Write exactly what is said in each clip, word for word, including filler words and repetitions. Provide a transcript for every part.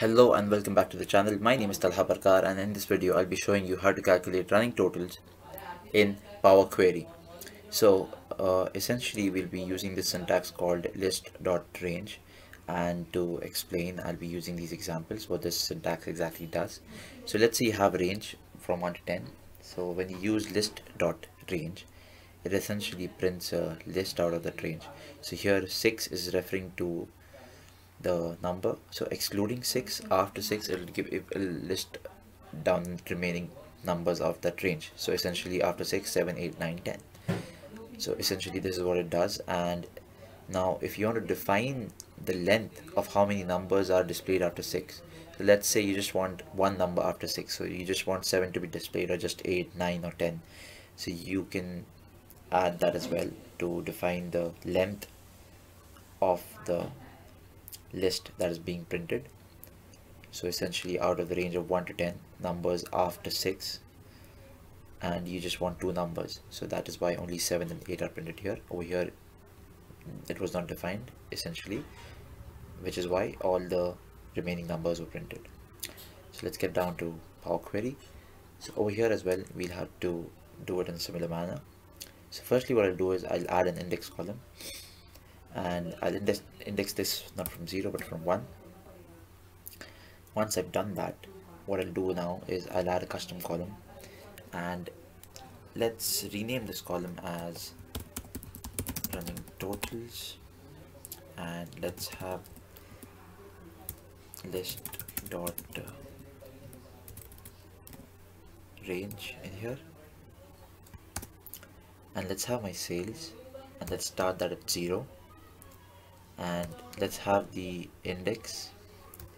Hello and welcome back to the channel. My name is Talha Parkar, and in this video I'll be showing you how to calculate running totals in Power Query. So uh, essentially we'll be using this syntax called list.range, and to explain I'll be using these examples what this syntax exactly does. So let's say you have range from one to ten. So when you use list.range, it essentially prints a list out of that range. So here six is referring to the number, so excluding six, after six it will give it will list down remaining numbers of that range. So essentially after six, seven, eight, nine, ten. So essentially this is what it does. And now if you want to define the length of how many numbers are displayed after six, so let's say you just want one number after six, so you just want seven to be displayed, or just eight, nine or ten, so you can add that as well to define the length of the list that is being printed. So essentially out of the range of one to ten numbers after six, and you just want two numbers, so that is why only seven and eight are printed here. Over here it was not defined essentially, which is why all the remaining numbers were printed. So let's get down to Power Query. So over here as well we'll have to do it in a similar manner. So firstly what I'll do is I'll add an index column, and I'll index, index this not from zero but from one. Once I've done that, what I'll do now is I'll add a custom column, and let's rename this column as running totals, and let's have list dot range in here, and let's have my sales, and let's start that at zero. And let's have the index,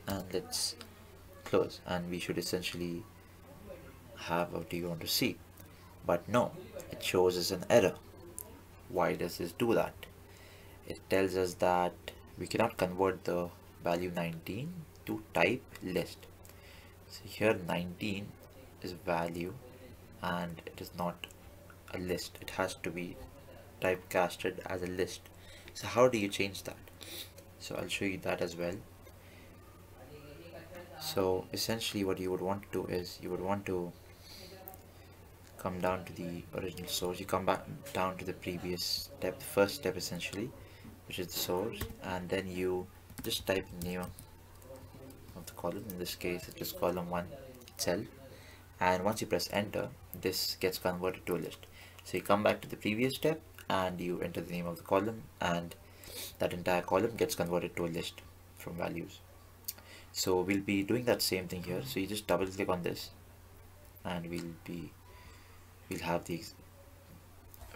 and let's close, and we should essentially have what do you want to see. But no, it shows us an error. Why does this do that? It tells us that we cannot convert the value nineteen to type list. So here nineteen is value and it is not a list, it has to be typecasted as a list. So how do you change that? So I'll show you that as well. So essentially what you would want to do is you would want to come down to the original source. You come back down to the previous step, first step essentially, which is the source, and then you just type the name of the column. In this case it is column one itself, and once you press enter, this gets converted to a list. So you come back to the previous step and you enter the name of the column, and that entire column gets converted to a list from values. So we'll be doing that same thing here. So you just double click on this, and we'll be we'll have the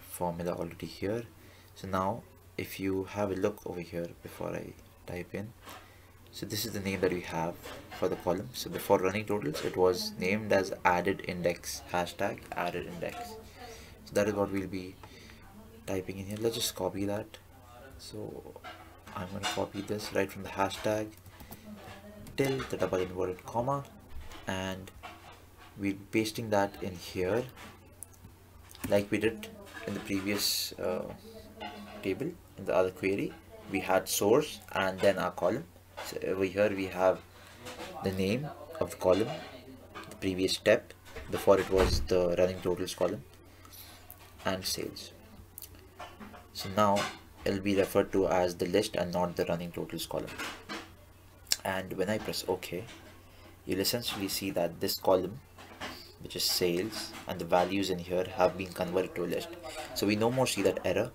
formula already here. So now if you have a look over here before I type in, so this is the name that we have for the column. So before running totals it was named as added index, hashtag added index. So that is what we'll be typing in here. Let's just copy that. So I'm going to copy this right from the hashtag till the double inverted comma, and we're pasting that in here like we did in the previous uh, table. In the other query we had source and then our column. So over here we have the name of the column, the previous step, before it was the running totals column, and sales. So now it'll be referred to as the list and not the running totals column. And when I press OK, you'll essentially see that this column, which is sales, and the values in here have been converted to a list. So we no more see that error.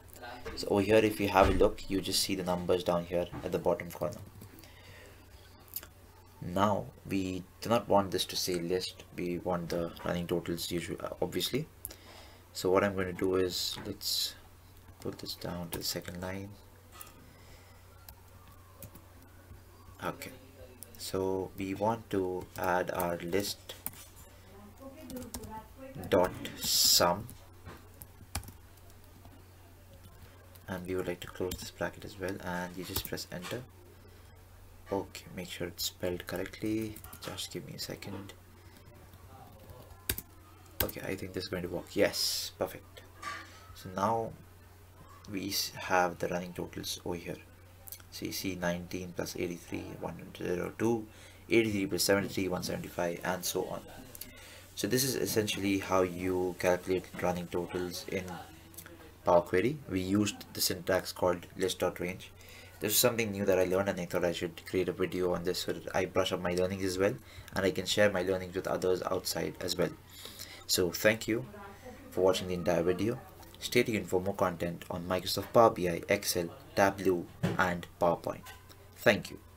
So over here if you have a look, you just see the numbers down here at the bottom corner. Now we do not want this to say list, we want the running totals usually, obviously. So what I'm going to do is let's put this down to the second line. Okay, so we want to add our list dot sum, and we would like to close this bracket as well, and you just press enter. Okay, make sure it's spelled correctly, just give me a second. Okay, I think this is going to work. Yes, perfect. So now we have the running totals over here. So you see nineteen plus eighty-three, one hundred two, eighty-three plus seventy-three, one seventy-five, and so on. So this is essentially how you calculate running totals in Power Query. We used the syntax called list.range. This is something new that I learned, and I thought I should create a video on this so that I brush up my learnings as well, and I can share my learnings with others outside as well. So thank you for watching the entire video. Stay tuned for more content on Microsoft Power B I, Excel, Tableau, and PowerPoint. Thank you.